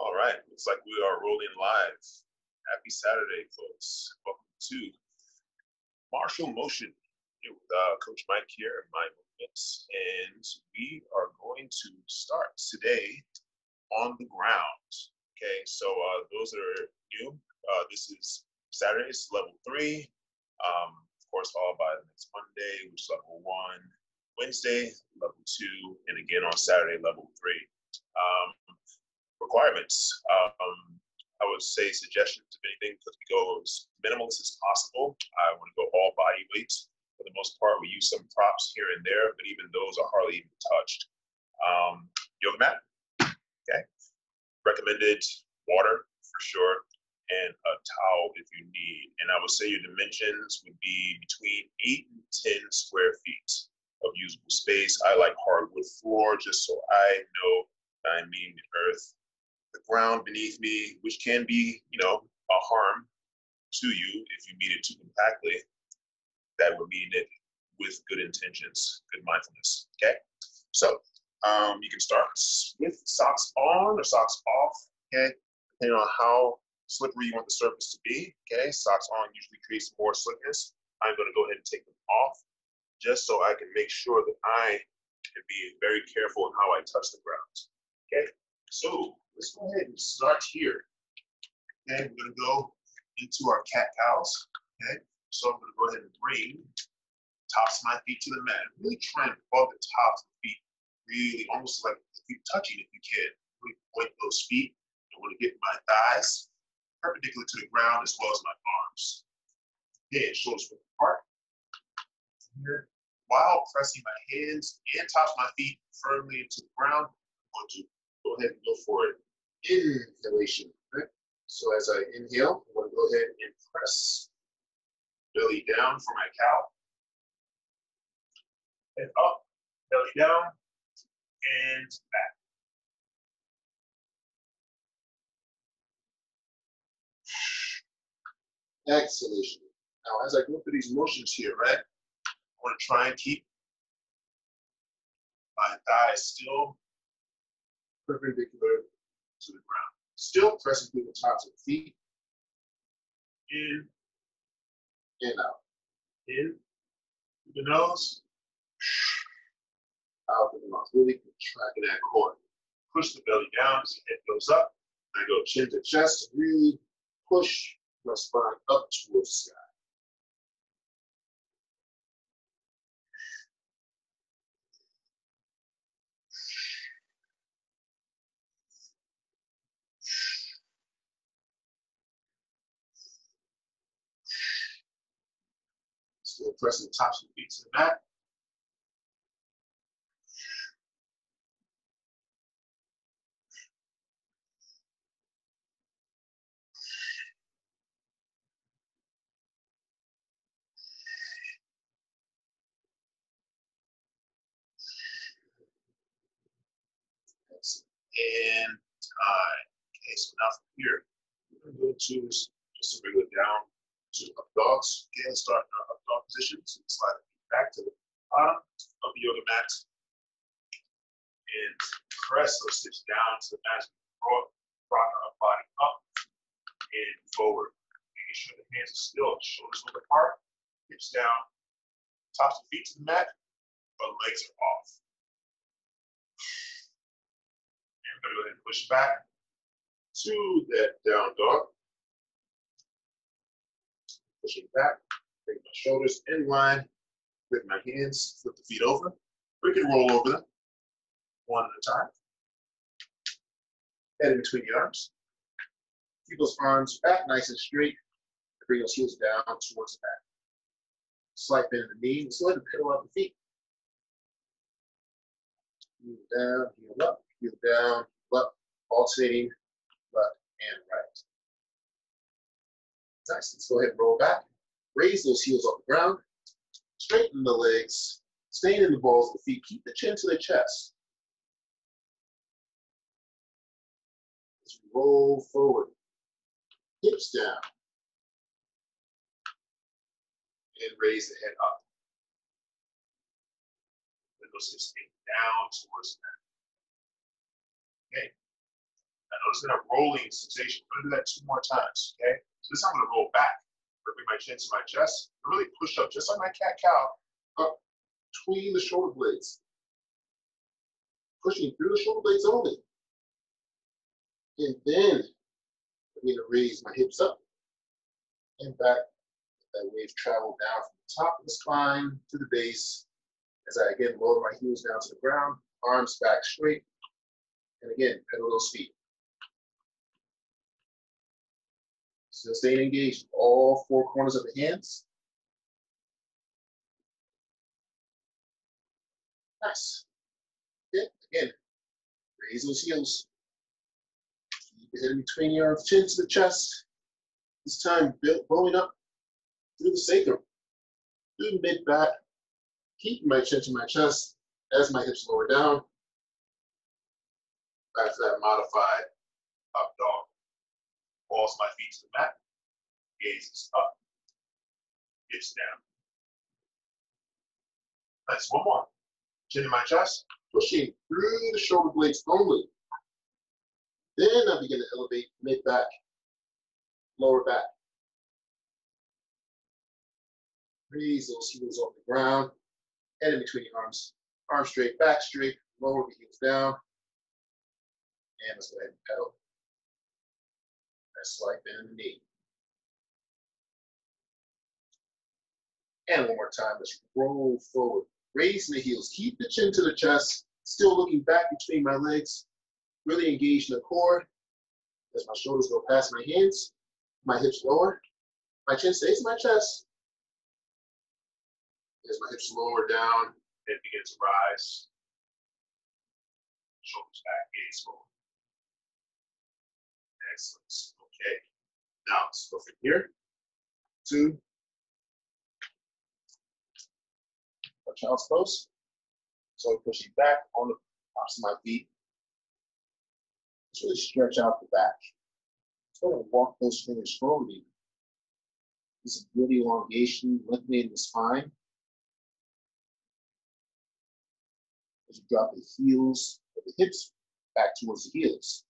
All right, looks like we are rolling live. Happy Saturday, folks. Welcome to Martial Motion with Coach Mike here at Mind Movements. And we are going to start today on the ground. Okay, so those that are new, this is Saturday, it's level 3. Of course, followed by the next Monday, which is level 1. Wednesday, level 2. And again on Saturday, level 3. Requirements. I would say suggestions, if anything, because we go as minimalist as possible. I want to go all body weight. For the most part, we use some props here and there, but even those are hardly even touched. Yoga mat, okay. Recommended water for sure, and a towel if you need. And I would say your dimensions would be between 8 and 10 square feet of usable space. I like hardwood floor just so I know that I'm meeting the earth, the ground beneath me, which can be, you know, a harm to you if you meet it too compactly. That would mean it with good intentions, good mindfulness. Okay, so you can start with socks on or socks off. Okay, depending on how slippery you want the surface to be. Okay, socks on usually creates more slickness. I'm going to go ahead and take them off just so I can make sure that I can be very careful in how I touch the ground. Okay, so let's go ahead and start here. Okay, we're going to go into our cat cows. Okay. So I'm going to go ahead and bring tops of my feet to the mat. I'm really trying to bump the tops of the feet, really almost like if you're touching, if you can, really point those feet. I want to get my thighs perpendicular to the ground as well as my arms. Head, shoulders width apart. Here, while pressing my hands and tops of my feet firmly into the ground, I'm going to go ahead and go for an inhalation. Okay? So as I inhale, I'm going to go ahead and press belly down for my cow, and up, belly down, and back. Exhalation. Now, as I go through these motions here, right, I want to try and keep my thighs still perpendicular to the ground. Still pressing through the tops of the feet. In. And out. In through the nose. Out through the mouth. Really contracting that core. Push the belly down as the head goes up. I go chin to chest. Really push my spine up towards the sky. We'll press the tops of the feet to the mat. And time. Okay, so now from here, we're going to go to just a regular down to up dogs. Okay, let's start in our up dog position. So slide the feet back to the bottom of the yoga mat and press those hips down to the mat. Rock our body up and forward. Making sure the hands are still, shoulders a little apart, hips down, tops of feet to the mat, but legs are off. And we're going to go ahead and push back to that down dog. Pushing back, bring my shoulders in line with my hands, flip the feet over. We can roll over them one at a time. Head in between the arms. Keep those arms back nice and straight. Bring those heels down towards the back. Slight bend in the knee. Just let them parallel the feet. Heel down, heel up, heel down, heel up, alternating left and right. Nice. Let's go ahead and roll back. Raise those heels off the ground. Straighten the legs. Staying in the balls of the feet. Keep the chin to the chest. Let's roll forward. Hips down. And raise the head up. Let those hips stay down towards the back. Okay. I it's in a rolling sensation. I'm going to do that 2 more times, okay? So this time I'm going to roll back, bring my chin to my chest, and really push up, just like my cat-cow, up between the shoulder blades. Pushing through the shoulder blades only. And then I'm going to raise my hips up and back. Let that wave travel down from the top of the spine to the base. As I again lower my heels down to the ground, arms back straight. And again, pedal those feet. Still staying engaged, all 4 corners of the hands. Nice. Okay, again, raise those heels. Keep the head in between your arms, chin to the chest. This time, blowing up through the sacrum, through the mid back, keeping my chin to my chest as my hips lower down. Back to that modified up dog. Balls my feet to the mat, gazes up, hips down. Nice, one more. Chin in my chest, pushing through the shoulder blades only. Then I begin to elevate mid back, lower back. Raise those heels off the ground, head in between your arms. Arms straight, back straight, lower the heels down. And let's go ahead and pedal. That's slight bend in the knee. And one more time, let's roll forward. Raising the heels, keep the chin to the chest, still looking back between my legs. Really engage in the core. As my shoulders go past my hands, my hips lower. My chin stays in my chest. As my hips lower down, it begins to rise. Shoulders back, gaze forward. Excellent. Okay. Now let's go from here to a child's pose. So I'm pushing back on the tops of my feet. Just really stretch out the back. Just going to walk those fingers forward. This is really elongation, lengthening the spine. As you drop the heels of the hips back towards the heels.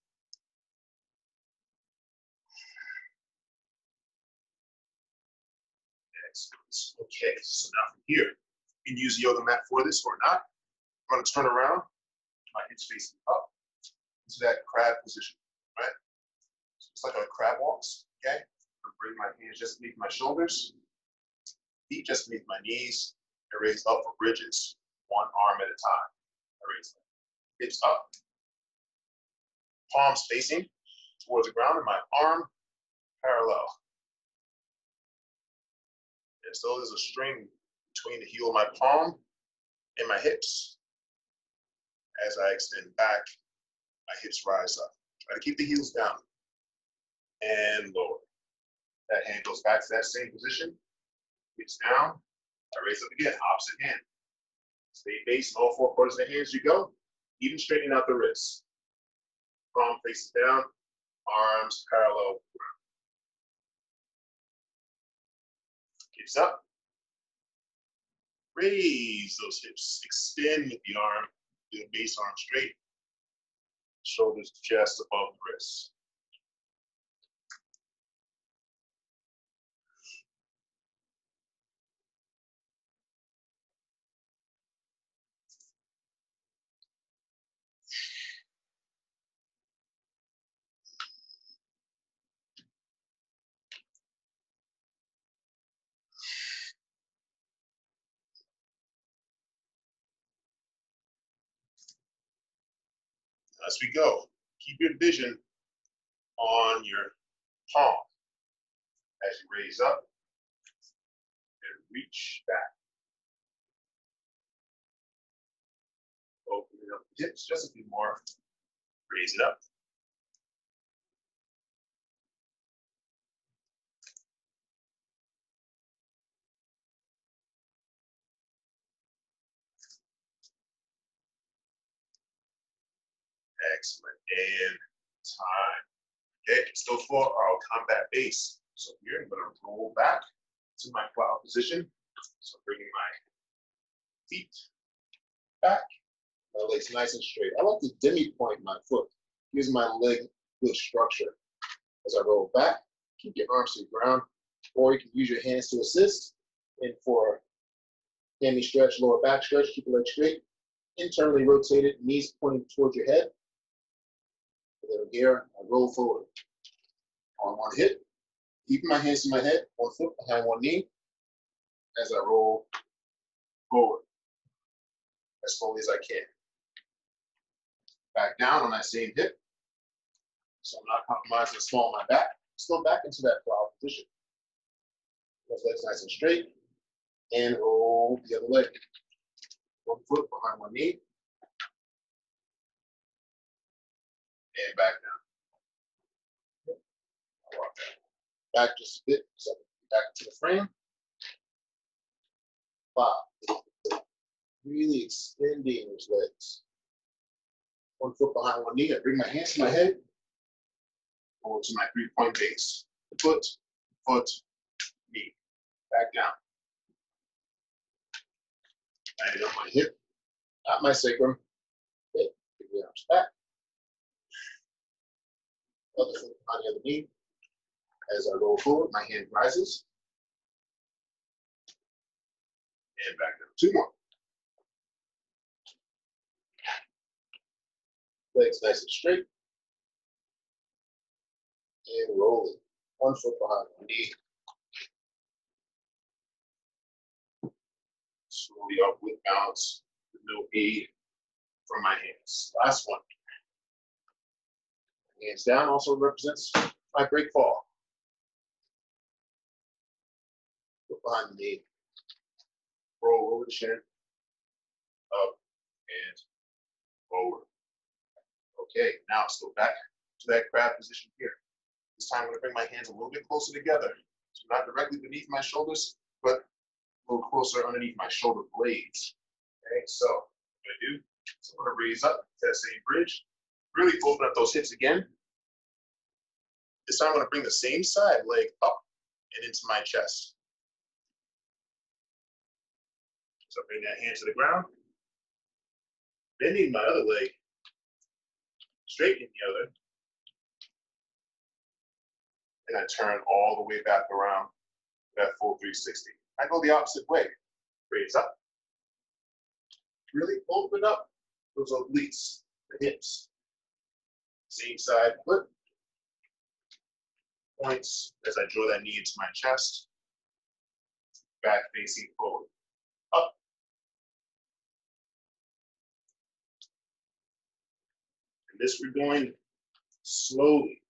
Excellent. Okay, so now from here, you can use the yoga mat for this or not. I'm going to turn around, my hips facing up, into that crab position, right? So it's like a crab walks, okay? I'm going to bring my hands just beneath my shoulders, feet just beneath my knees, and raise up for bridges, one arm at a time. Hips up, palms facing towards the ground, and my arm parallel. And so there's a string between the heel of my palm and my hips. As I extend back, my hips rise up. Try to keep the heels down and lower. That hand goes back to that same position. Hips down, I raise up again, opposite hand. Stay based on all 4 corners of the hands as you go, even straightening out the wrists. Palm faces down, arms parallel. Hips up. Raise those hips. Extend with the arm, do the base arm straight. Shoulders just above the wrists. As we go, keep your vision on your palm as you raise up and reach back. Opening up the hips just a few more. Raise it up. Excellent. And time. Okay, still for our combat base. So here I'm going to roll back to my plow position. So bringing my feet back, my legs nice and straight. I like to demi point my foot. Gives my leg good structure. As I roll back, keep your arms to the ground, or you can use your hands to assist. And for hammy stretch, lower back stretch, keep your legs straight. Internally rotated, knees pointing towards your head. And then here, I roll forward. On one hip, keeping my hands to my head, one foot behind one knee. As I roll forward, as slowly as I can. Back down on that same hip. So I'm not compromising the small of my back. Still back into that plow position. Those legs nice and straight. And roll the other leg. One foot behind one knee. And back down. I'll walk down. Back just a bit, so back into the frame. 5. Really extending those legs. One foot behind one knee. I bring my hands to my head. Over to my three-point base. Foot, foot, knee. Back down. And on my hip, not my sacrum. Okay, bring the arms back. Other foot on the other knee. As I roll forward, my hand rises. And back down. 2 more. Legs nice and straight. And rolling. One foot behind one knee. Slowly up with bounce, with no aid from my hands. Last one. Hands down also represents my break fall. Foot behind the knee. Roll over the shin. Up and forward. Okay, now let's go back to that crab position here. This time I'm going to bring my hands a little bit closer together. So not directly beneath my shoulders, but a little closer underneath my shoulder blades. Okay, so what I'm going to do is I'm going to raise up to that same bridge. Really open up those hips again. This time I'm going to bring the same side leg up and into my chest. So bring that hand to the ground. Bending my other leg. Straightening the other. And I turn all the way back around that full 360. I go the opposite way. Raise up. Really open up those obliques, the hips. Same side foot. Points as I draw that knee into my chest. Back facing forward. Up. And this we're going slowly.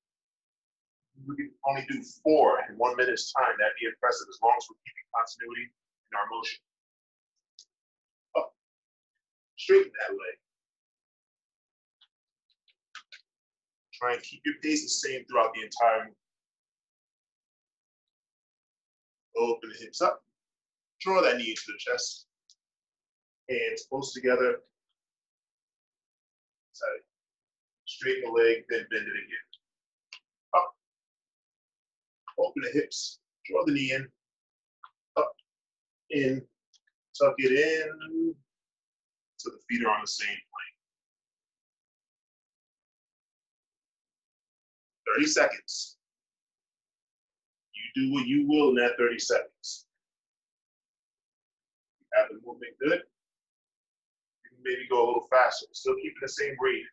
We can only do 4 in 1 minute's time. That'd be impressive as long as we're keeping continuity in our motion. Up. Straighten that leg. Try and keep your pace the same throughout the entire movement. Open the hips up. Draw that knee into the chest. Hands close together. Straighten the leg, then bend it again. Open the hips, draw the knee in, up, in, tuck it in, so the feet are on the same plane. 30 seconds. You do what you will in that 30 seconds. You have the movement good. You can maybe go a little faster, still keeping the same rate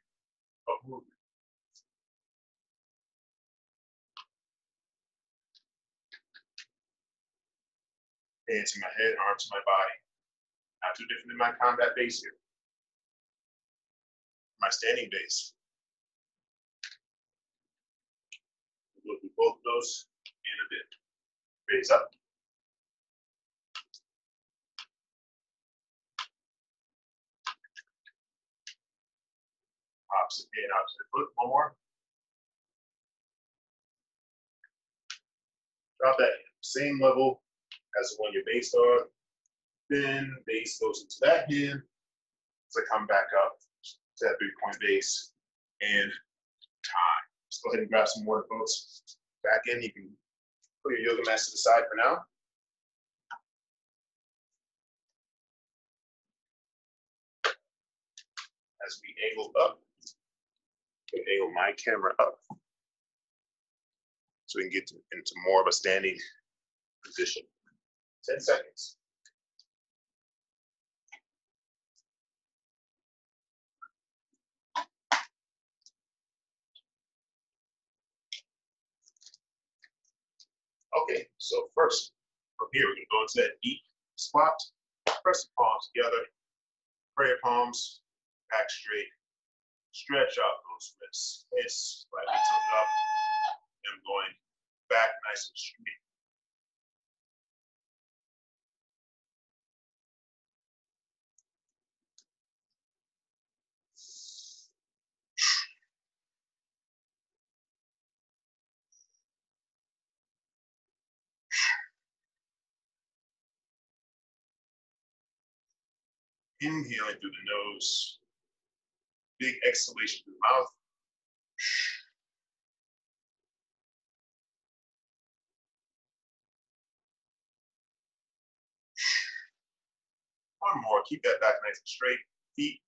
of movement. Hands to my head, arms to my body. Not too different than my combat base here. My standing base. We'll do both of those in a bit. Raise up. Opposite hand, opposite foot. One more. Drop that in. Same level. As the one you're based on, then base goes into that hand. As I come back up to that 3-point base and time. Just go ahead and grab some water, folks. Back in, you can put your yoga mat to the side for now. As we angle up, I angle my camera up so we can get into more of a standing position. 10 seconds. Okay, so first, from here, we're going to go into that deep squat. Press the palms together, prayer palms, back straight. Stretch out those wrists. Hips slightly tucked up. I'm going back nice and straight. Inhaling through the nose. Big exhalation through the mouth. One more. Keep that back nice and straight. Feet,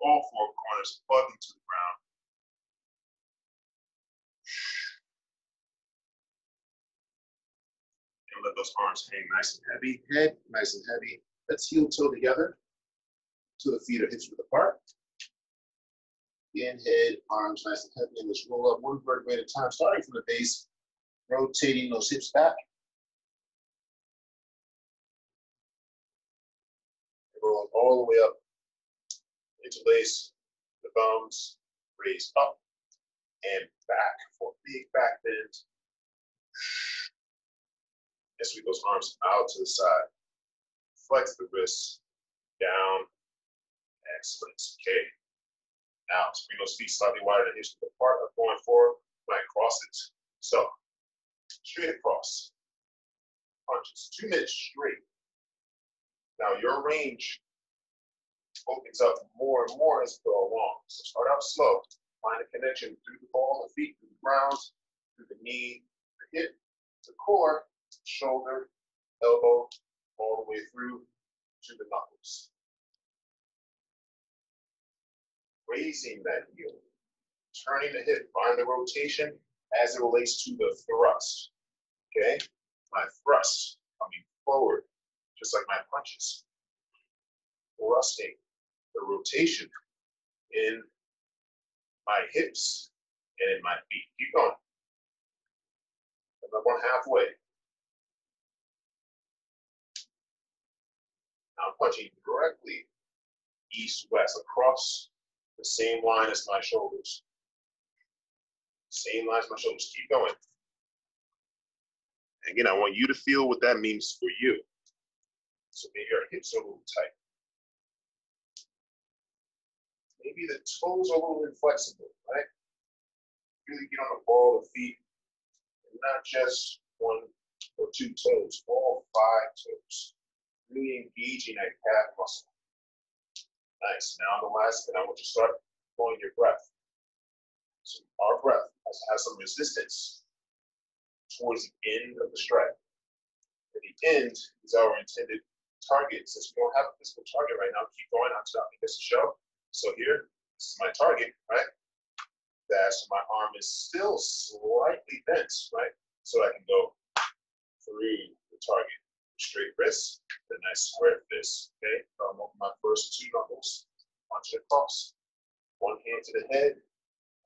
all four corners plugged into the ground. And let those arms hang nice and heavy. Head nice and heavy. Let's heel toe together. So the feet are hips width apart. Again, head, arms nice and heavy, and let's roll up one vertebrae at a time, starting from the base, rotating those hips back. Rolling all the way up, interlace the bones, raise up and back for a big back bend. And sweep those arms out to the side. Flex the wrists down. Excellent. Okay. Now, bring those feet slightly wider than hips apart. I'm going forward, like cross it. So, straight across. Punches. 2 minutes straight. Now, your range opens up more and more as you go along. So, start out slow. Find a connection through the ball, the feet, through the ground, through the knee, the hip, the core, shoulder, elbow, all the way through to the knuckles. Raising that heel, turning the hip, find the rotation as it relates to the thrust, okay? My thrust coming forward, just like my punches. Thrusting the rotation in my hips and in my feet. Keep going. Come up on halfway. Now I'm punching directly east-west across the same line as my shoulders. Same line as my shoulders. Keep going. And again, I want you to feel what that means for you. So maybe our hips are a little tight. Maybe the toes are a little inflexible, right? Really get on the ball of feet. And not just one or two toes, all five toes. Really engaging that calf muscle. Nice. Now on the last bit, I want you to start flowing your breath. So our breath has some resistance towards the end of the strike. At the end is our intended target. Since we don't have a physical target right now, keep going. I'm stopping this to show. So here, this is my target, right? That's my arm is still slightly bent, right? So I can go through the target. Straight wrist, then I square fist. Okay, I'm open my first two knuckles, punch it across. One hand to the head,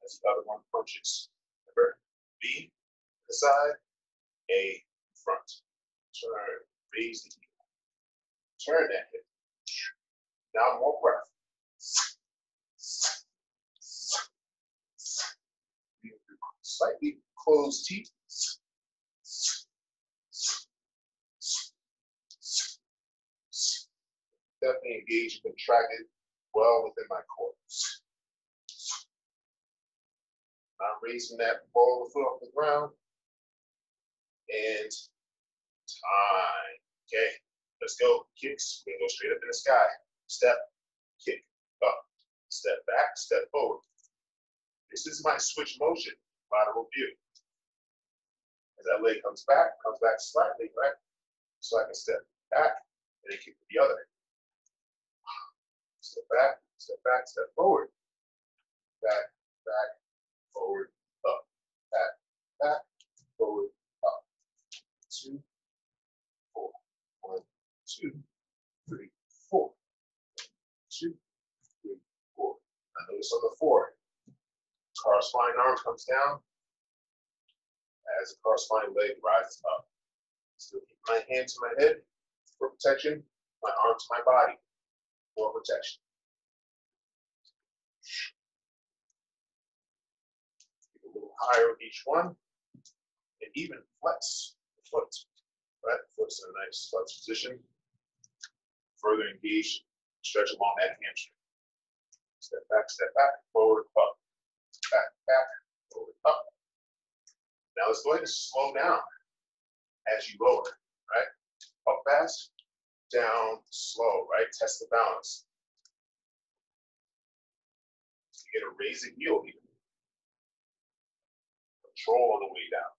as the other one punches. Remember, B, the side, A, front. Turn, raise the heel. Turn that hip. Now more breath. Slightly closed teeth. Definitely engaged and contracted well within my core. I'm raising that ball of the foot off the ground. And time. Okay, let's go. Kicks. We're going to go straight up in the sky. Step, kick, up, step back, step forward. This is my switch motion, lateral view. As that leg comes back slightly, right? So I can step back and then kick with the other. Step back, step back, step forward. Back, back, forward, up. Back, back, forward. Corresponding arm comes down as the corresponding leg rises up. Still keep my hand to my head for protection, my arm to my body for protection. Get a little higher with each one and even flex the foot. Right foot's in a nice flex position. Further engage, stretch along that hamstring. Step back, forward, up. Back, back, forward, up. Now let's go ahead and slow down as you lower, right? Up fast, down, slow, right? Test the balance. So you get a raising heel here. Control on the way down.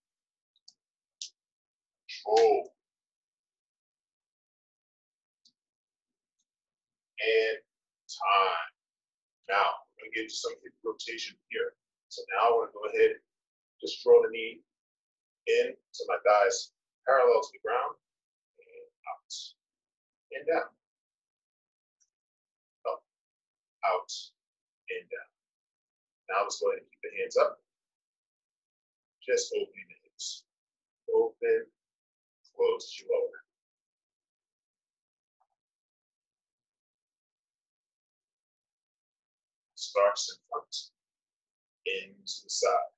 Control. And time. Now, we're going to get into some hip rotation here. So now I want to go ahead, just throw the knee in to my thighs, parallel to the ground, and out, and down, up, out, and down. Now let's go ahead and keep the hands up. Just opening the hips. Open, close as you lower. Starts in front, into the side.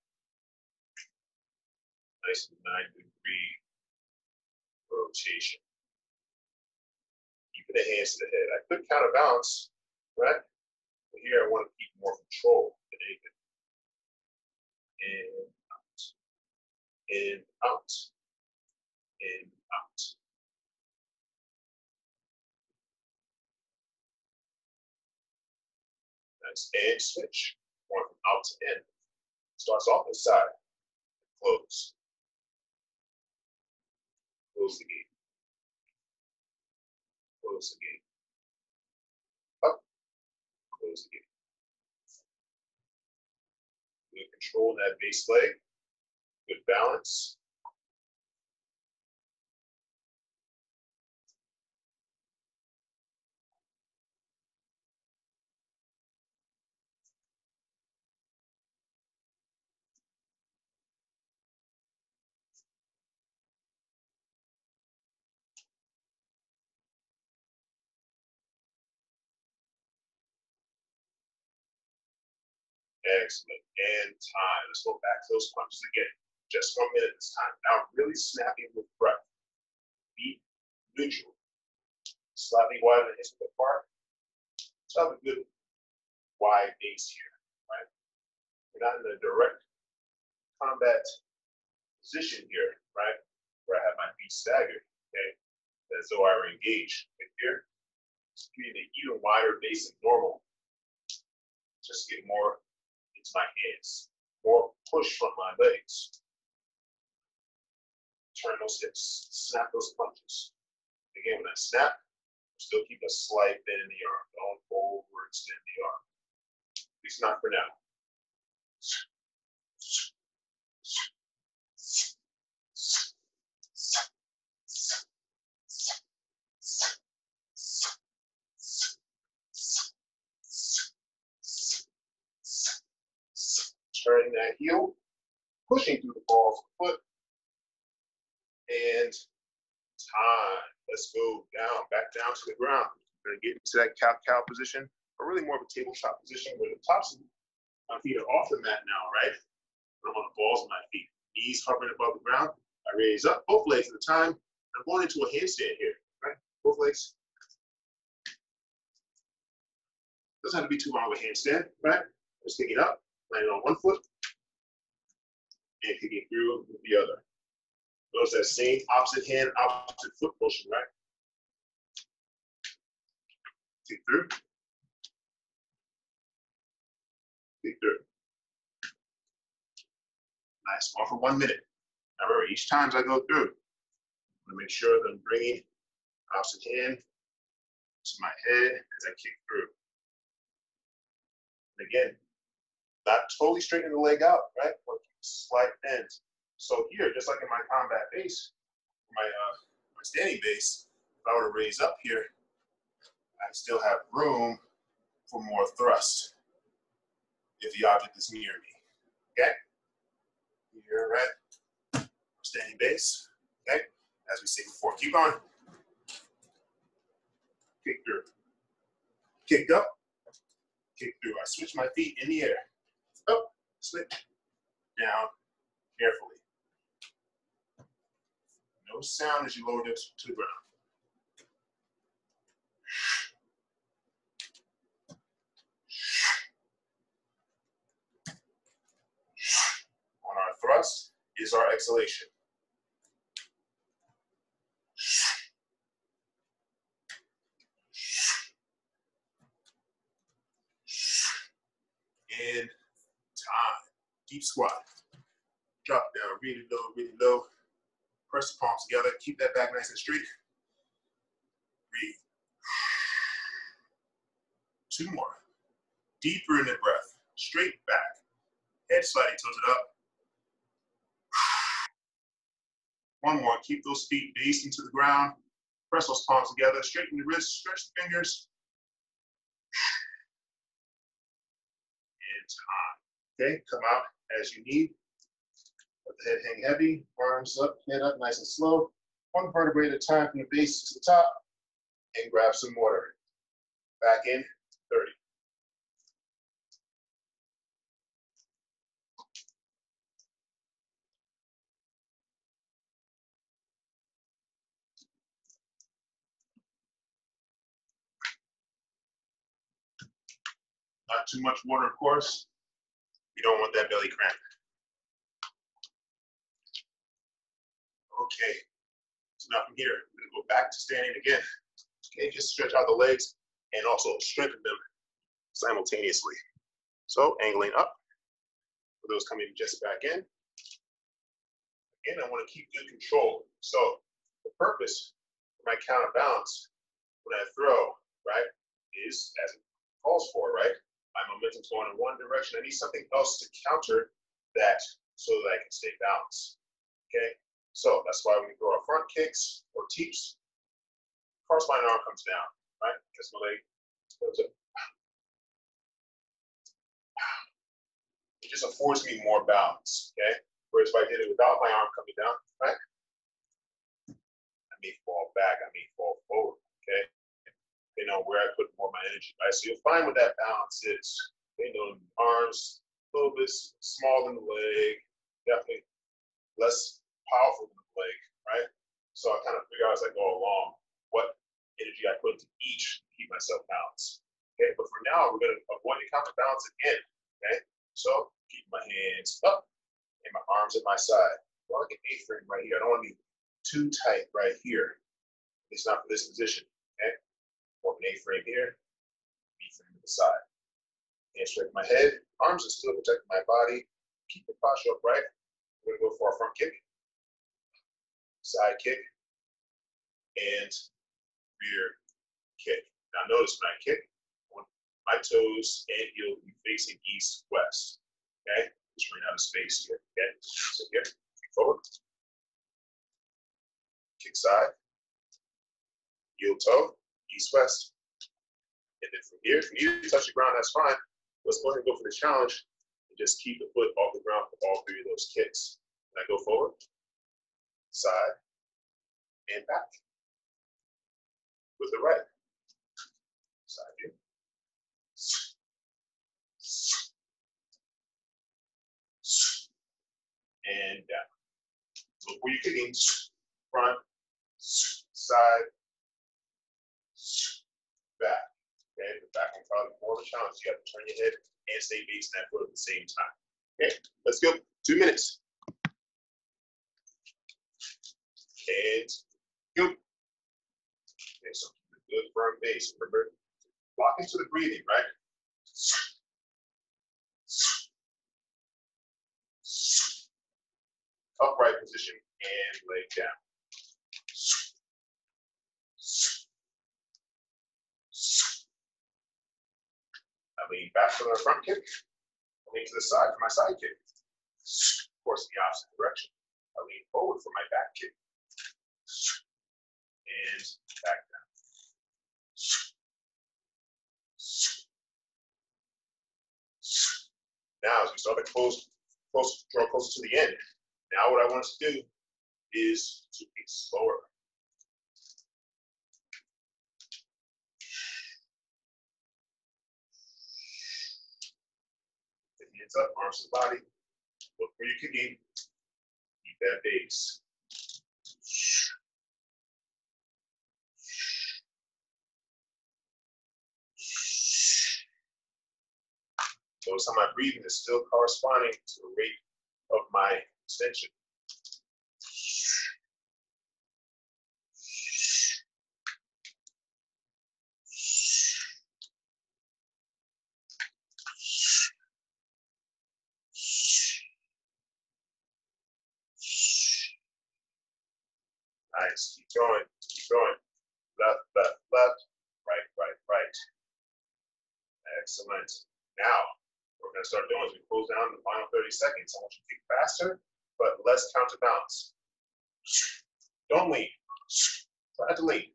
Nice 90-degree rotation. Keeping the hands to the head. I could counterbalance, right? But here I want to keep more control than anything. In, out. In, out. In, out. And switch, going from out to in. Starts off the side, close. Close the gate. Close the gate. Up, close the gate. Good control in that base leg, good balance. Excellent. And time. Let's go back to those punches again. Just 1 minute this time. Now really snapping with breath. Be neutral. Slightly wider the hips apart. So have a good wide base here, right? We're not in a direct combat position here, right? Where I have my feet staggered, okay? As though I were engaged. Right here, just creating an even wider base than normal. Just get more into my hands, more push from my legs. Turn those hips, snap those punches. Again, when I snap, still keep a slight bend in the arm. Don't overextend the arm. At least not for now. Turning that heel, pushing through the balls of the foot, and time. Let's go down, back down to the ground. We're gonna get into that cow-cow position, or really more of a tabletop position where the tops of my feet are off the mat now, right? I'm on the balls of my feet, knees hovering above the ground. I raise up both legs at a time. I'm going into a handstand here, right? Both legs. Doesn't have to be too long of a handstand, right? Just take it up. Landing on one foot and kicking through with the other. Notice that same opposite hand, opposite foot motion, right? Kick through. Kick through. Nice. All for 1 minute. Now remember, each time I go through, I'm going to make sure that I'm bringing opposite hand to my head as I kick through. And again, not totally straightening the leg out, right? But slight bend. So here, just like in my combat base, my standing base, if I were to raise up here, I still have room for more thrust. if the object is near me, okay? Near, right? Standing base, okay? As we said before, keep going. Kick through. Kick up. Kick through. I switch my feet in the air. Up, slip, down, carefully. No sound as you lower it to the ground. On our thrust is our exhalation. And time. Deep squat. Drop down really low, really low. Press the palms together. Keep that back nice and straight. Breathe. Two more. Deeper in the breath. Straight back. Head slightly tilted up. One more. Keep those feet based into the ground. Press those palms together. Straighten the wrists. Stretch the fingers. And time. Okay, come out as you need. Let the head hang heavy, arms up, head up nice and slow. One vertebrae at a time from the base to the top, and grab some water. Back in, 30. Not too much water, of course. You don't want that belly cramp. Okay, so now from here, I'm gonna go back to standing again. Okay, just stretch out the legs and also strengthen them simultaneously. So angling up, for those coming just back in. Again, I wanna keep good control. So the purpose for my counterbalance when I throw, right, is as it calls for, right? My momentum's going in one direction. I need something else to counter that so that I can stay balanced, okay? So that's why when we throw our front kicks or teeps, cross-line arm comes down, right? Because my leg goes up. It just affords me more balance, okay? Whereas if I did it without my arm coming down, right? I may fall back, I may fall forward, okay? They know where I put more of my energy, right? So you'll find what that balance is. They know the arms, a little bit smaller than the leg, definitely less powerful than the leg, right? So I kind of figure out as I go along what energy I put into each to keep myself balanced. Okay, but for now, we're gonna avoid the counterbalance again, okay? So keep my hands up and my arms at my side. Well, like an A-frame right here. I don't wanna be too tight right here. At least not for this position, okay? Form an A-frame here, B-frame to the side. Hands straight to my head, arms are still protecting my body. Keep the posture upright. We're gonna go for a front kick. Side kick and rear kick. Now notice when I kick, my toes and heel will be facing east-west, okay? Just running out of space here, okay? So here, kick forward, kick side, heel toe, east-west. And then from here, if you need to touch the ground, that's fine. Let's go ahead and go for the challenge and just keep the foot off the ground for all three of those kicks. And I go forward, side, and back with the right. Side here. And down. So before you're kicking, front, side, back. Okay, the back one probably more of a challenge. You have to turn your head and stay based in that foot at the same time. Okay, let's go. 2 minutes. And go. Okay, so good firm base. Remember, lock into the breathing, right? Upright position and leg down. I lean back for the front kick. I lean to the side for my side kick. Of course, in the opposite direction. I lean forward for my back kick. And back down. Now, as we start to draw closer to the end, now what I want us to do is to be slower. Hands up, arms to the body. Look where you can keep. Keep that base. Notice how my breathing is still corresponding to the rate of my extension. Nice. Keep going. Keep going. Left, left, left. Right, right, right. Excellent. Now, what we're going to start doing is we close down in the final 30 seconds. I want you to kick faster, but less counterbalance. Don't lean. Try to lean.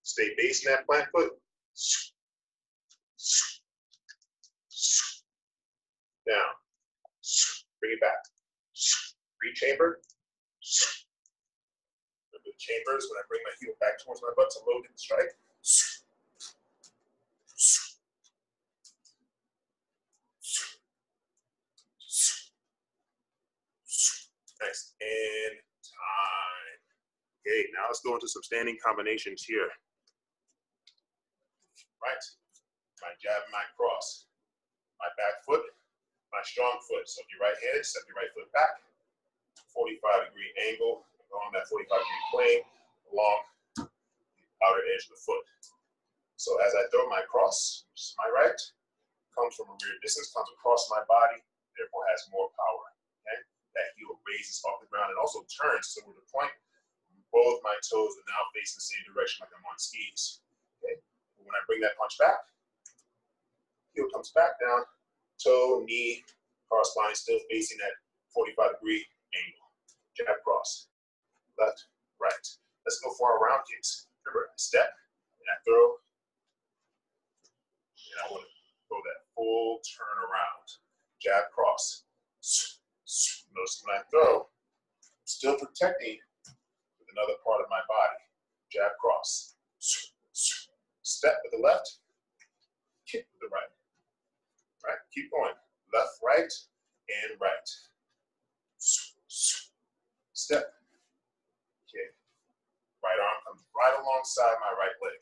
Stay base in that plant foot. Down. Bring it back. Re-chamber. Remember the chambers when I bring my heel back towards my butt to load in the strike. Next, and time. Okay, now let's go into some standing combinations here. Right, my jab and my cross. My back foot. My strong foot. So if you're right-handed, step your right foot back. 45-degree angle, along that 45-degree plane, along the outer edge of the foot. So as I throw my cross, which is my right, comes from a rear distance, comes across my body, therefore has more power. Okay? That heel raises off the ground and also turns toward the point. Both my toes are now facing the same direction like I'm on skis. Okay? When I bring that punch back, heel comes back down. Toe, knee, corresponding, still facing that 45-degree angle. Jab, cross, left, right. Let's go for our round kicks. Remember, I step, and I throw, and I want to go that full turn around. Jab, cross. Notice when I throw, I'm still protecting with another part of my body. Jab, cross. Step with the left, kick with the right. Right, keep going. Left, right, and right. Step. Okay. Right arm comes right alongside my right leg.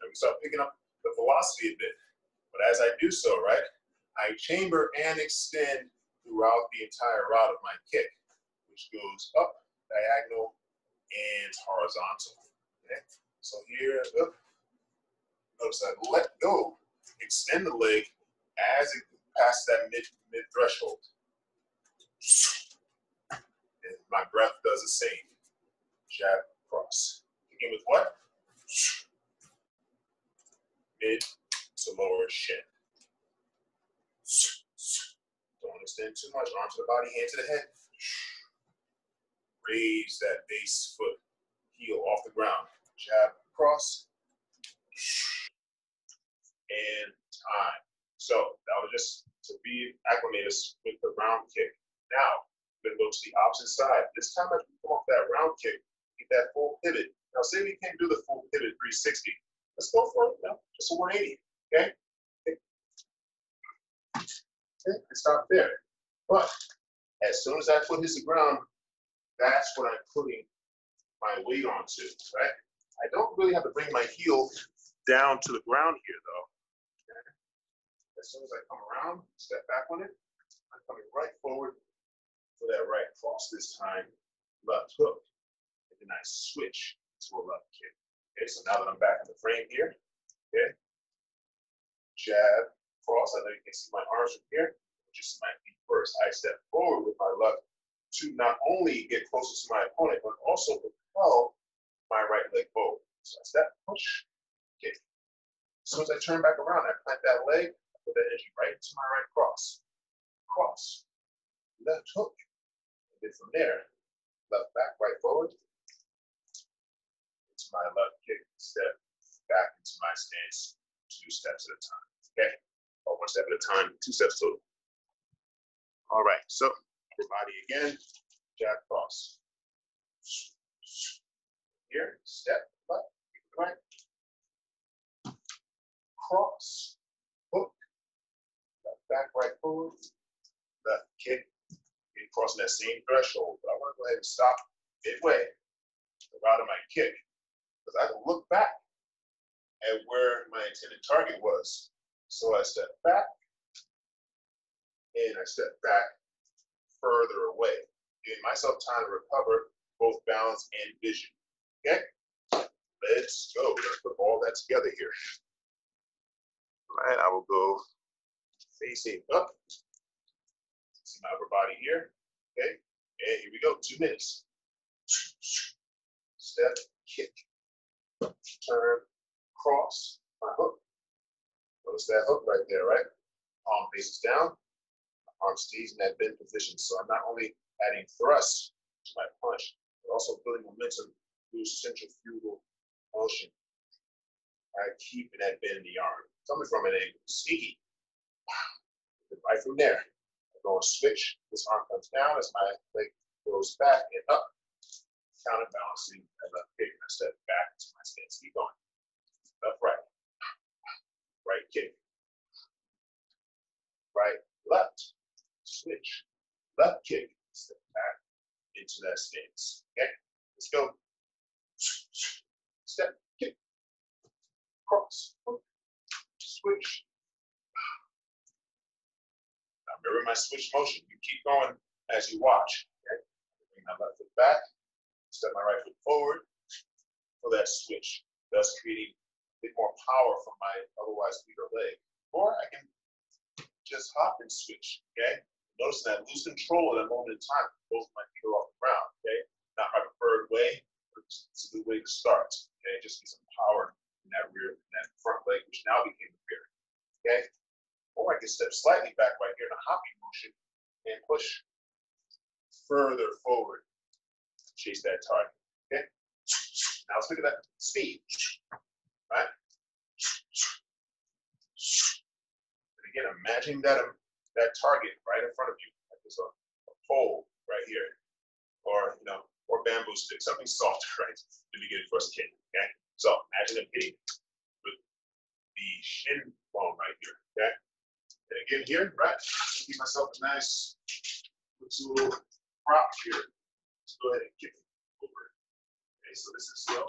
And we start picking up the velocity a bit. But as I do so, right, I chamber and extend throughout the entire route of my kick, which goes up, diagonal, and horizontal. Okay? So here, look. Notice I let go, extend the leg as it passes that mid threshold. And my breath does the same. Jab, cross. Begin with what? Mid to lower shin. Don't extend too much. Arm to the body, hand to the head. Raise that base foot, heel off the ground. Jab, cross. And time. So that was just to be acclimated with the round kick. Now, we're going to go to the opposite side. This time, as we come off that round kick, get that full pivot. Now, say we can't do the full pivot 360. Let's go for it, you know, just a 180. Okay? Okay, and stop there. But as soon as that foot hits the ground, that's what I'm putting my weight onto, right? I don't really have to bring my heel down to the ground here, though. As soon as I come around, step back on it, I'm coming right forward for that right cross this time, left hook, and then I switch to a left kick. Okay, so now that I'm back in the frame here, okay, jab, cross, I know you can see my arms from here, but you see my feet first. I step forward with my left to not only get closer to my opponent, but also propel my right leg forward. So I step, push, kick. As soon as I turn back around, I plant that leg, put that energy right to my right cross. Cross. Left hook. And then from there, left back, right forward. my left kick step back into my stance, 2 steps at a time, okay? Or 1 step at a time, 2 steps total. All right, so upper body again, jab cross. Here, step left, right, cross, hook, left back, right forward, left kick, and crossing that same threshold. But I want to go ahead and stop midway, the route of my kick, because I can look back at where my intended target was. So I step back, and I step back further away, giving myself time to recover both balance and vision, okay? Let's go. We're going to put all that together here. All right, I will go facing up. See my upper body here, okay? And here we go, 2 minutes. Step, kick, turn, cross, my hook. Notice that hook right there, right? Palm faces down, arm stays in that bend position. So I'm not only adding thrust to my punch, but also building momentum through centrifugal motion. All right, keeping that bend in the arm. Coming from an angle, sneaky. Right from there, I'm going to switch. This arm comes down as my leg goes back and up. Counterbalancing that left kick, and I step back to my stance. Keep going. Left, right. Right kick. Right, left. Switch. Left kick. Step back into that stance. Okay? Let's go. Step, kick. Cross. Switch. Now remember my switch motion. You keep going as you watch. Okay? Bring my left foot back. Step my right foot forward for that switch, thus creating a bit more power from my otherwise weaker leg. Or I can just hop and switch, okay? Notice that I lose control at a moment in time. Both my feet are off the ground, okay? Not my preferred way, but it's a good way to start, okay? Just get some power in that rear, in that front leg, which now became the rear, okay? Or I can step slightly back right here in a hopping motion and push further forward. Chase that target, okay? Now let's look at that speed, right? And again, imagine that target right in front of you, like there's a pole right here, or, you know, or bamboo stick, something soft, right, to begin for us to kick, okay? So imagine him hitting with the shin bone right here, okay? And again here, right, give myself a nice little prop here. Go ahead and kick over. Okay, so this is slow,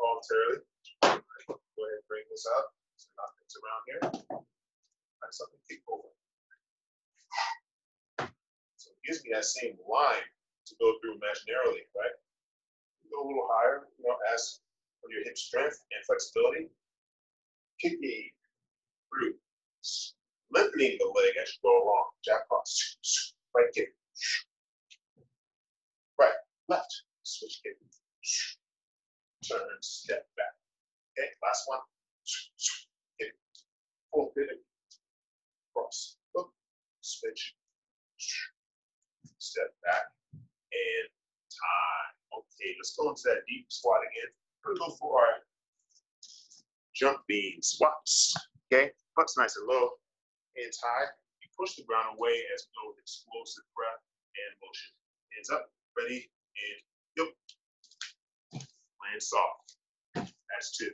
voluntarily. Right, go ahead and bring this up. So nothing's around here. Find something to kick over. So it gives me that same line to go through imaginarily, right? You go a little higher, you know, as on your hip strength and flexibility. Kicking through, lengthening the leg as you go along. Jab cross, right kick. Right, left, switch kick, turn, step back. Okay, last one. Kick, full pivot, cross, hook, switch, step back, and time. Okay, let's go into that deep squat again. We're gonna go for our jump bean squats. Okay, butt's nice and low, hands high. You push the ground away as we go with explosive breath and motion. Hands up. Ready, and go. Land soft. That's 2.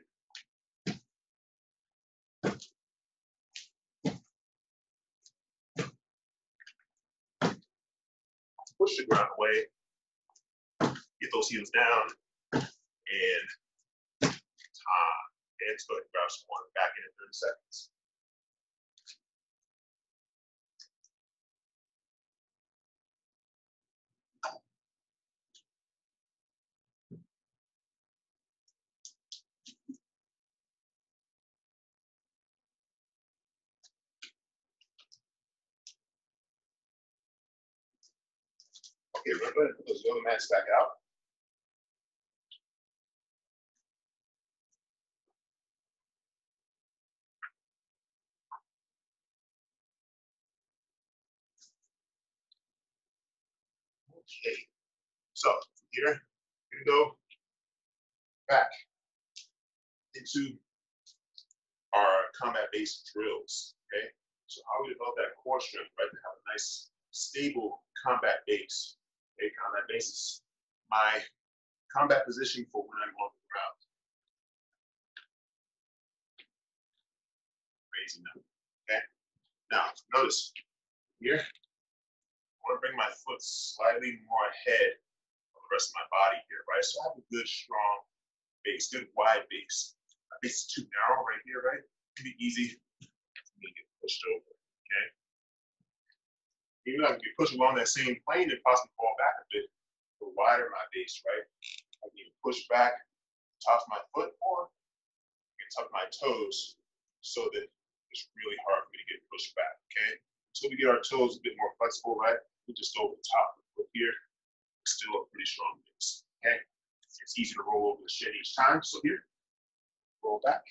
Push the ground away. Get those heels down. And time. And let's go ahead and grab some water. Back in 30 seconds. Okay, remember to put those yoga mats back out. Okay, so here, we're gonna go back into our combat-based drills, okay? So how we develop that core strength, right, to have a nice, stable combat base, okay? Combat base is my combat position for when I'm on the ground. Crazy now, okay? Now, notice here, I want to bring my foot slightly more ahead of the rest of my body here, right? So I have a good, strong base, good wide base. My base is too narrow right here, right? It'd be easy for me to get pushed over, okay? Even though I can get pushed along that same plane and possibly fall back a bit, the wider my base, right? I can either push back, top of my foot, or I can tuck my toes so that it's really hard for me to get pushed back, okay? So we get our toes a bit more flexible, right? We just go over the top of the foot here. Still a pretty strong base, okay? It's easy to roll over the shin each time. So here, roll back.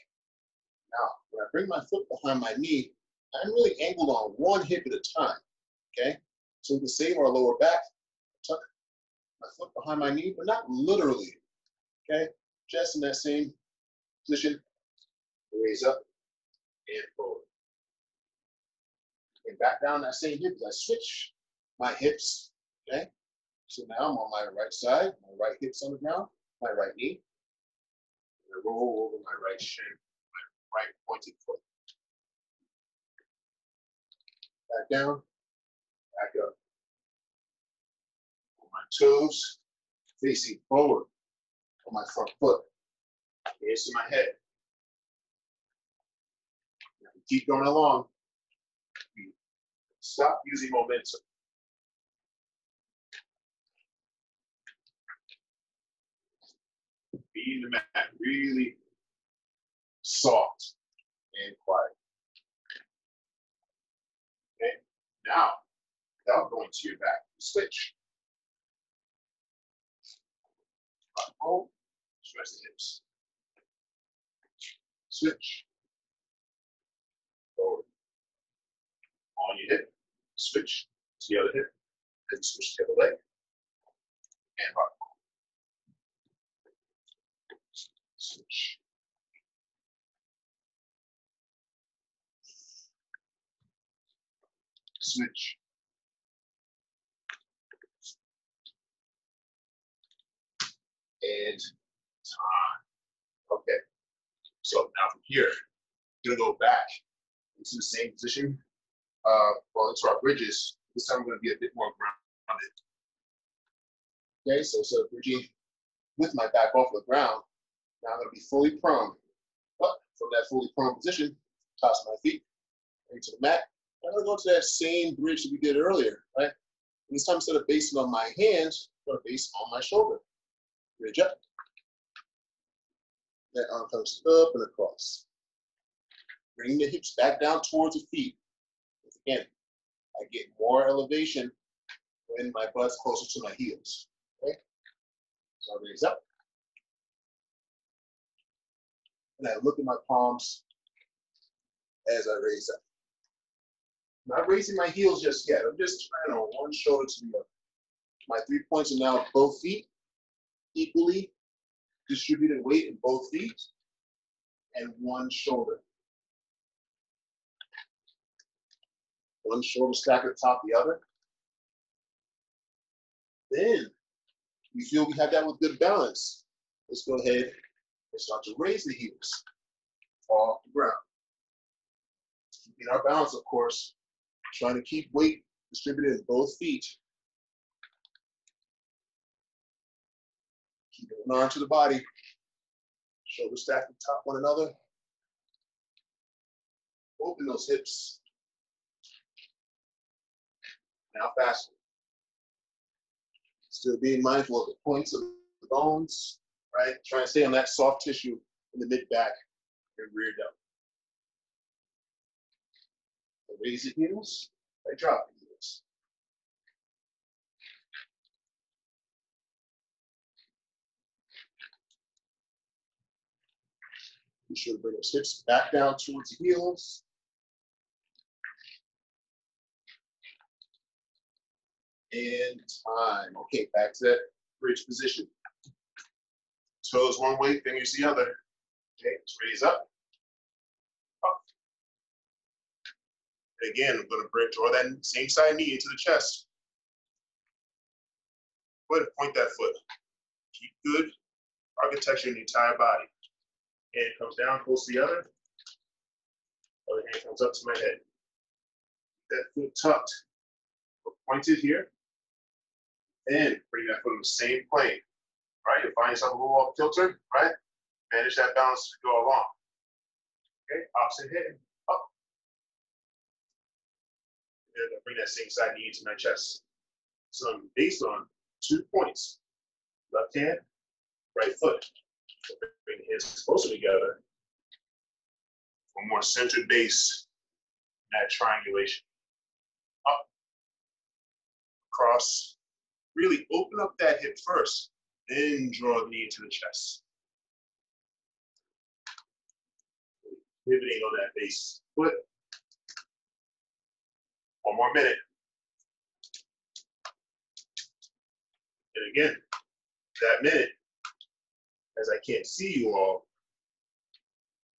Now, when I bring my foot behind my knee, I'm really angled on one hip at a time, okay? So we can save our lower back, tuck my foot behind my knee, but not literally, okay? Just in that same position, raise up and forward. And back down that same hip as I switch my hips, okay? So now I'm on my right side, my right hip's on the ground, my right knee. And I roll over my right shin, my right pointed foot. Back down, back up. On my toes, facing forward on my front foot. Hands to my head. Now we keep going along. We stop using momentum. Beating the mat really soft and quiet. Okay, now, without going to your back, switch. Roll, stretch the hips. Switch. Forward. On your hip, switch to the other hip, then switch to the other leg, and rock. Switch. Switch. And time. Okay. So now from here, we're going to go back into the same position. Well, into our bridges. This time we're going to be a bit more grounded. Okay, so bridging with my back off the ground. Now I'm going to be fully prone, but from that fully prone position, toss my feet into the mat. I'm going to go to that same bridge that we did earlier, right? And this time, instead of basing on my hands, I'm going to base on my shoulder. Bridge up. That arm comes up and across. Bring the hips back down towards the feet. Once again, I get more elevation when my butt's closer to my heels, okay? So I raise up. And I look at my palms as I raise up. I'm not raising my heels just yet. I'm just trying on one shoulder to the other. My 3 points are now both feet, equally distributed weight in both feet and one shoulder. One shoulder stacked atop the other. Then you feel we have that with good balance. Let's go ahead. Start to raise the heels off the ground. Keeping our balance, of course, trying to keep weight distributed in both feet. Keeping an arm to the body, shoulders stacked on top of one another. Open those hips. Now faster. Still being mindful of the points of the bones. Right? Try and stay on that soft tissue in the mid back and rear delt. Raise the heels, right? Drop the heels. Be sure to bring those hips back down towards the heels. And time. Okay, back to that bridge position. Toes one way, fingers the other. Okay, let's raise up. Up. Again, I'm going to draw that same side knee into the chest. Go ahead and point that foot. Keep good architecture in the entire body. Hand comes down, pulls the other. Other hand comes up to my head. That foot tucked or pointed here. And bring that foot in the same plane. Right? You'll find yourself a little off kilter, right? Manage that balance as we go along. Okay, opposite hand, up. And bring that same side knee to my chest. So I'm based on 2 points. Left hand, right foot. Bring the hands closer together for a more centered base in that triangulation. Up, across. Really open up that hip first, then draw the knee to the chest. Pivoting on that base foot. One more minute. And again, that minute, as I can't see you all,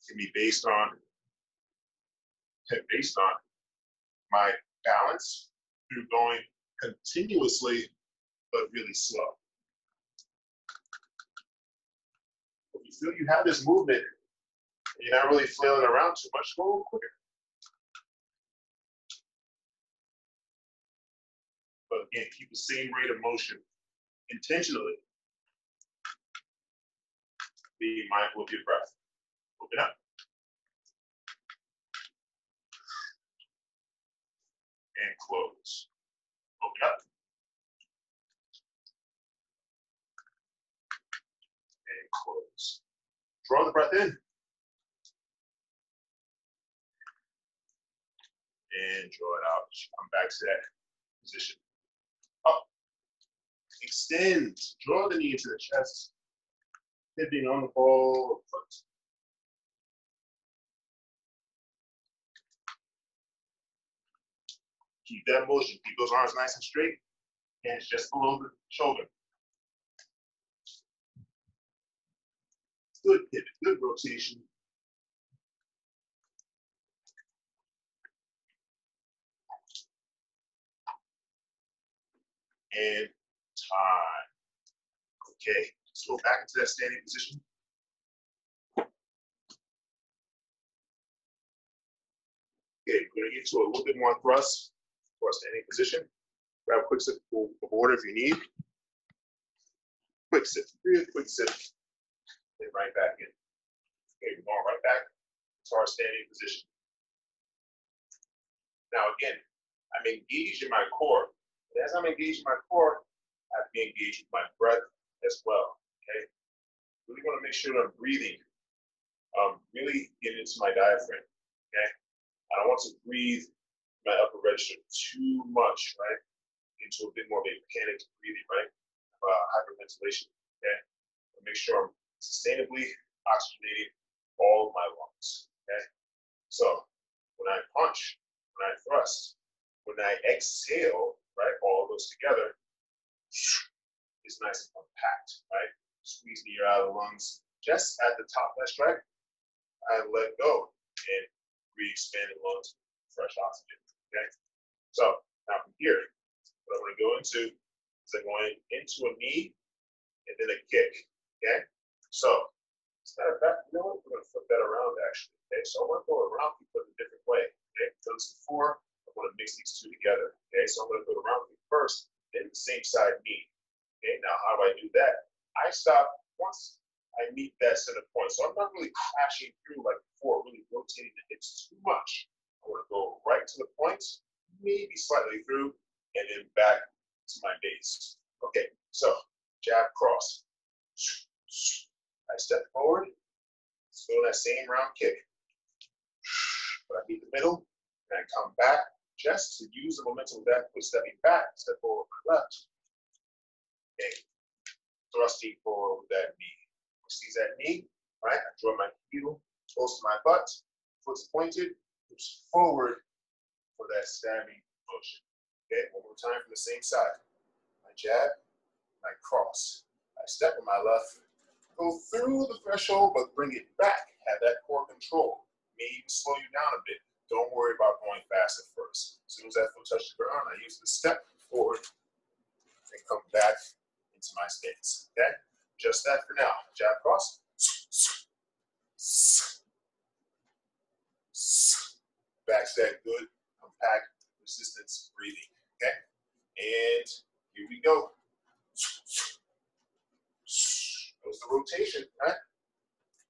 can be based on my balance through going continuously, but really slow. If you feel you have this movement, and you're not really flailing around too much, go a little quicker. But again, keep the same rate of motion intentionally. Be mindful of your breath. Open up. And close. Open up. And close. Draw the breath in. And draw it out. Come back to that position. Up. Extend. Draw the knee into the chest. Pivoting on the ball of foot. Keep that motion. Keep those arms nice and straight. Hands just below the shoulder. Good pivot, good rotation. And time. Okay, let's go back into that standing position. Okay, we're gonna get to a little bit more thrust for our standing position. Grab a quick sip of water if you need. Quick sip, real quick sip. And right back in. Okay, we're going right back to our standing position. Now again, I'm engaged in my core. And as I'm engaged in my core, I have to be engaged with my breath as well. Okay, really want to make sure that I'm breathing. Really get into my diaphragm. Okay, I don't want to breathe my upper register too much, right? Into a bit more of a mechanic breathing, right? Hyperventilation. Okay, I'll make sure I'm sustainably oxygenating all my lungs. Okay, so when I punch, when I thrust, when I exhale, right, all those together, it's nice and compact, right? Squeeze the air out of the lungs just at the top. That's right. I let go and re-expand the lungs with fresh oxygen. Okay, so now from here, what I'm going to go into is I'm going into a knee and then a kick. Okay. So, as a matter of fact, you know what? We're going to flip that around actually. Okay, so I want to go around feet but in a different way. Okay, I've done this before. I want to mix these two together. Okay, so I'm going to go around feet first, then the same side knee. Okay, now how do I do that? I stop once I meet that center point. So I'm not really crashing through like before, really rotating the hips too much. I want to go right to the point, maybe slightly through, and then back to my base. Okay, so jab, cross. I step forward, let's go that same round kick. But I beat the middle, and I come back just to use the momentum of that foot stepping back, step forward with my left. And thrusting forward with that knee. Seize that knee, right? I draw my heel close to my butt, foot's pointed, push forward for that stabbing motion. Okay, one more time from the same side. My jab, my cross. I step with my left. Go through the threshold, but bring it back. Have that core control. May even slow you down a bit. Don't worry about going fast at first. As soon as that foot touches the ground, I use the step forward and come back into my stance. Okay? Just that for now. Jab cross. Back set, good, compact, resistance, breathing. Okay? And here we go. That was the rotation, right?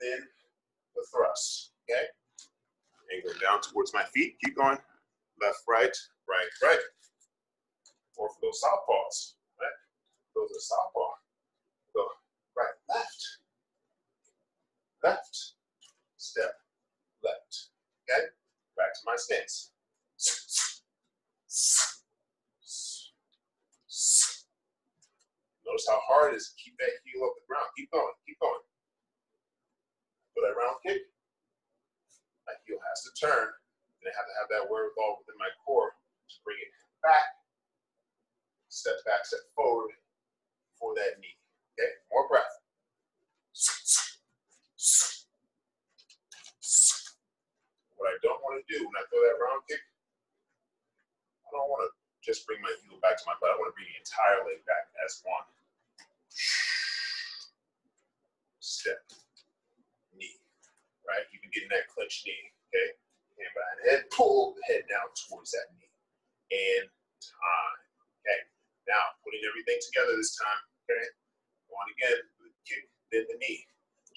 Then the thrust, okay? And go down towards my feet. Keep going. Left, right, right. Or for those southpaws, right? Those are southpaw. Go right, left, step, left. Okay? Back to my stance. Notice how hard it is to keep that heel off the ground. Keep going, keep going. Put that round kick. My heel has to turn, and I have to have that wherewithal within my core to bring it back, step forward for that knee. Okay, more breath. What I don't want to do when I throw that round kick, I don't want to just bring my heel back to my butt. I want to bring the entire leg back as one. Step. Right, you can get in that clenched knee, okay? Hand behind the head, pull the head down towards that knee. And time, okay? Now, putting everything together this time, okay? One again, kick, then the knee.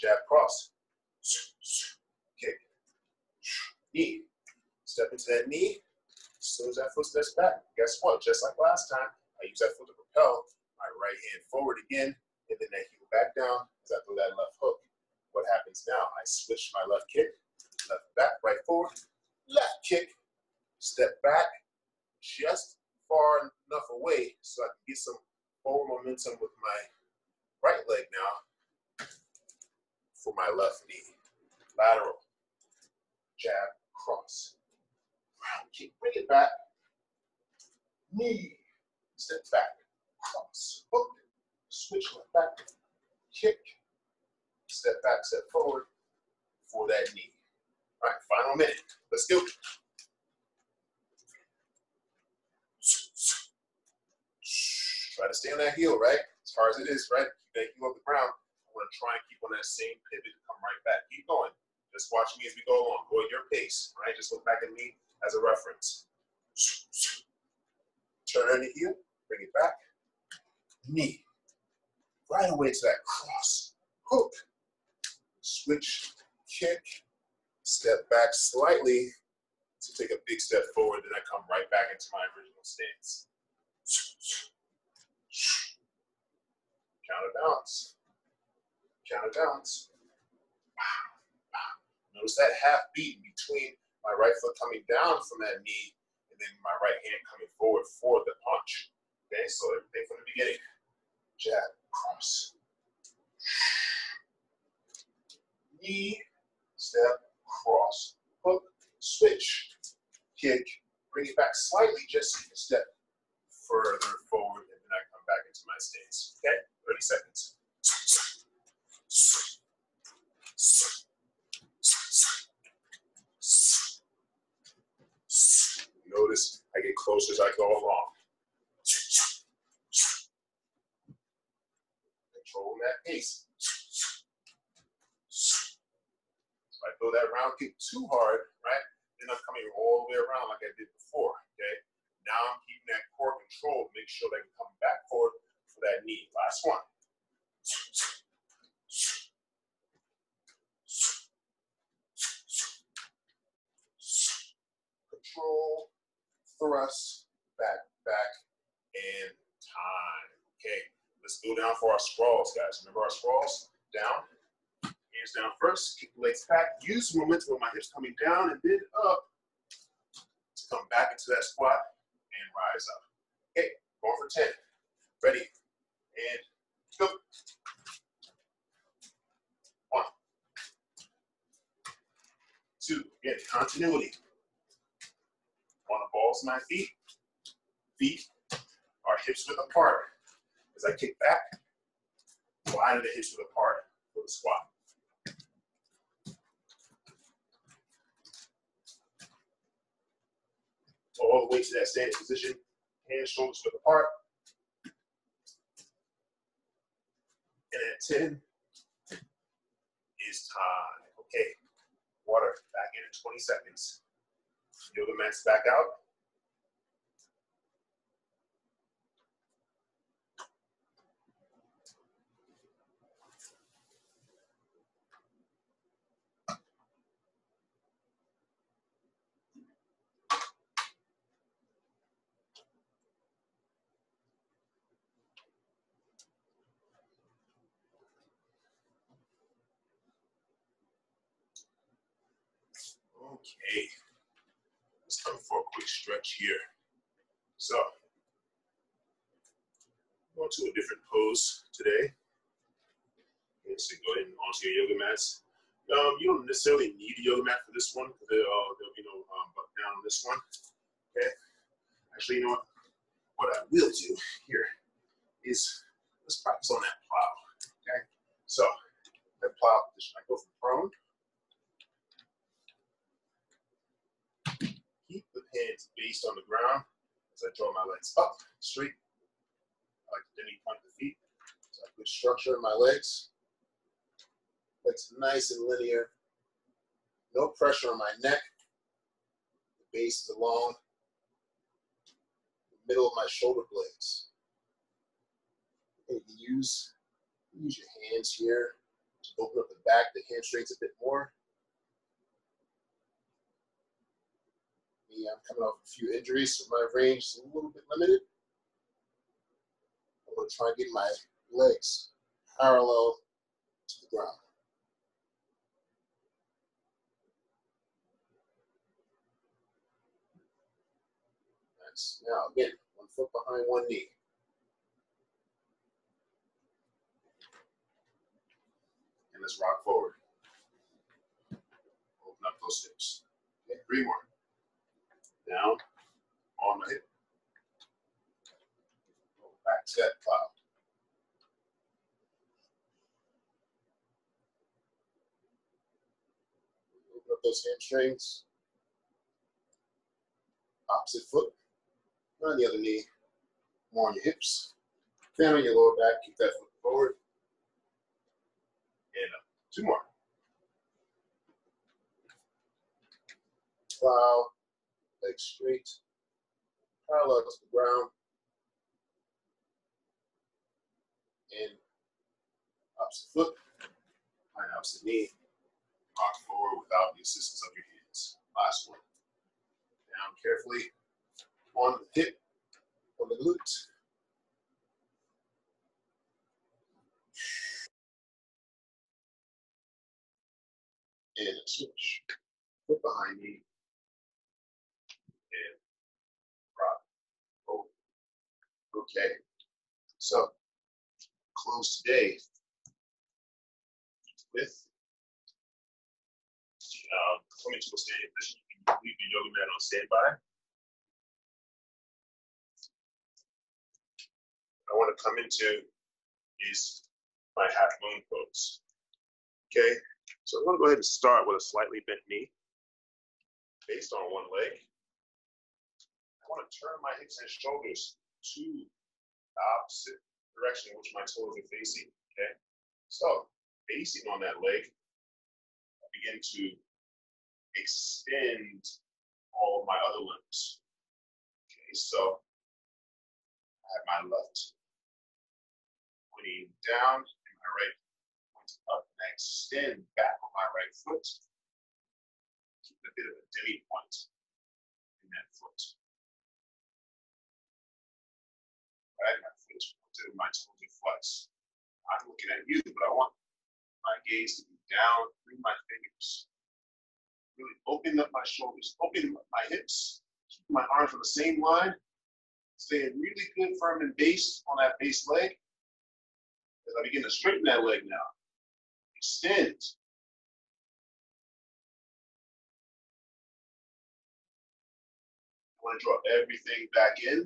Jab, cross, kick, knee. Step into that knee, as soon as that foot steps back, guess what? Just like last time, I use that foot to propel my right hand forward again, and then that heel back down as I throw that left hook. What happens now? I switch my left kick, left back, right forward, left kick, step back, just far enough away so I can get some forward momentum with my right leg now for my left knee. Lateral, jab, cross, round kick, bring it back, knee, step back, cross, hook, switch left back, kick, step back, step forward for that knee. All right, final minute. Let's go. Try to stay on that heel, right? As hard as it is, right? Keep that heel on the ground. I'm going to try and keep on that same pivot and come right back. Keep going. Just watch me as we go along. Go at your pace, right? Just look back at me as a reference. Turn the heel, bring it back. Knee. Right away to that cross. Hook. Switch, kick, step back slightly to take a big step forward, then I come right back into my original stance. Counterbalance. Counterbalance. Notice that half beat between my right foot coming down from that knee and then my right hand coming forward for the punch. Okay, so everything from the beginning. Jab, cross. Knee, step, cross, hook, switch, kick, bring it back slightly, just a step further forward, and then I come back into my stance. Okay, 30 seconds. Notice I get closer as I go along. Controlling that pace. If I throw that round kick too hard, right, then I'm coming all the way around like I did before, okay? Now I'm keeping that core control. Make sure that I can come back forward for that knee. Last one. Control, thrust, back, back, and time, okay? Let's go down for our sprawls, guys. Remember our sprawls? Down. Hands down first, kick the legs back, use momentum with my hips coming down and then up to come back into that squat and rise up. Okay, going for 10. Ready, and go. 1, 2, again, continuity. Want to balls my feet. Feet are hips width apart. As I kick back, widen the hips width apart. for the squat. So all the way to that standing position, hands shoulders width apart. And at 10 is time. Okay, water back in 20 seconds. Yoga mats back out. Okay, let's come for a quick stretch here. So, go to a different pose today. So go ahead and onto your yoga mats. You don't necessarily need a yoga mat for this one, because there'll be no butt down on this one. Okay. Actually, you know what? What I will do here is let's practice on that plow. Okay. So that plow position, I go from prone. Keep the hands based on the ground as I draw my legs up straight. I like to then point the feet. So I put structure in my legs. Legs nice and linear. No pressure on my neck. The base is along the middle of my shoulder blades. And use your hands here to open up the back, the hamstrings a bit more. I'm coming off a few injuries, so my range is a little bit limited. I'm going to try and get my legs parallel to the ground. Nice. Now, again, one foot behind one knee. And let's rock forward. Open up those hips. Okay, three more. Down on my hip. Go back to that plow. Open up those hamstrings. Opposite foot. On the other knee. More on your hips. Down on your lower back. Keep that foot forward. And up. Two more. Plow. Legs straight, parallel to the ground, and opposite foot, behind opposite knee, rock forward without the assistance of your hands. Last one. Down carefully, on the hip, on the glute. And a switch. Foot behind knee. Okay, so close today with coming to a standing position. You can leave your yoga mat on standby. What I want to come into is my half moon pose. Okay, so I'm going to go ahead and start with a slightly bent knee based on one leg. I want to turn my hips and shoulders to the opposite direction in which my toes are facing, okay? So, basing on that leg, I begin to extend all of my other limbs. Okay, so I have my left pointing down and my right pointing up, and I extend back on my right foot. Keep a bit of a demi point in that foot. Right, my foot is pointed, my toes are flexed. I'm looking at you, but I want my gaze to be down through my fingers. Really open up my shoulders, open up my hips, keep my arms on the same line, staying really good, firm, and based on that base leg. As I begin to straighten that leg now, extend. I want to draw everything back in.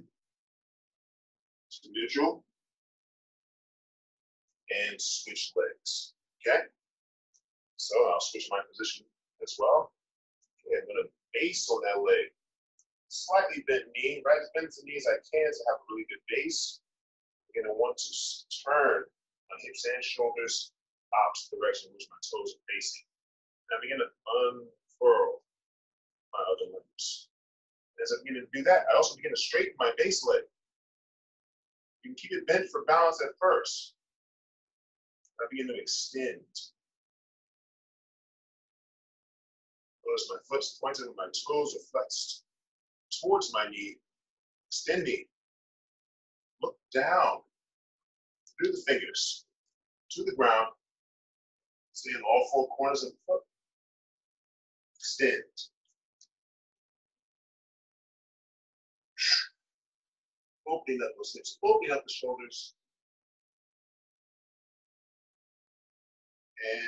Neutral and switch legs. Okay? So I'll switch my position as well. Okay, I'm going to base on that leg. Slightly bent knee, right? As bent as the knee as I can to have a really good base. Again, I want to turn my hips and shoulders opposite direction, which my toes are facing. Now begin to unfurl my other limbs. As I begin to do that, I also begin to straighten my base leg. You can keep it bent for balance at first. I begin to extend. Notice my foot's pointed and my toes are flexed towards my knee, extending. Look down through the fingers to the ground. Stay in all four corners of the foot. Extend. Opening up those hips, opening up the shoulders.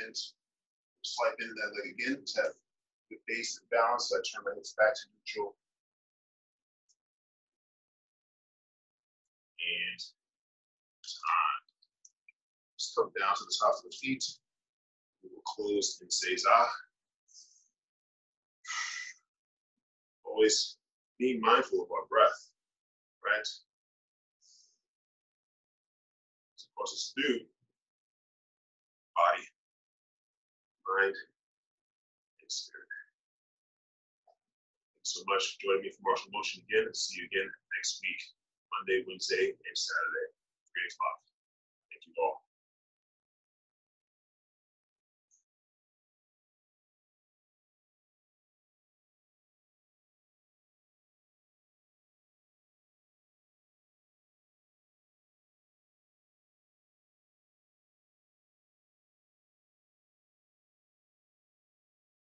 And slight bend in that leg again to have the base and balance. So I turn my hips back to neutral. And time. Just come down to the top of the feet. We will close in Seiza. Always be mindful of our breath, right? It's a process through body, mind, and spirit. Thanks so much for joining me for Martial Motion again. See you again next week, Monday, Wednesday, and Saturday, 3 o'clock.